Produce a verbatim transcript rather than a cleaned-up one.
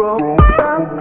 broke down.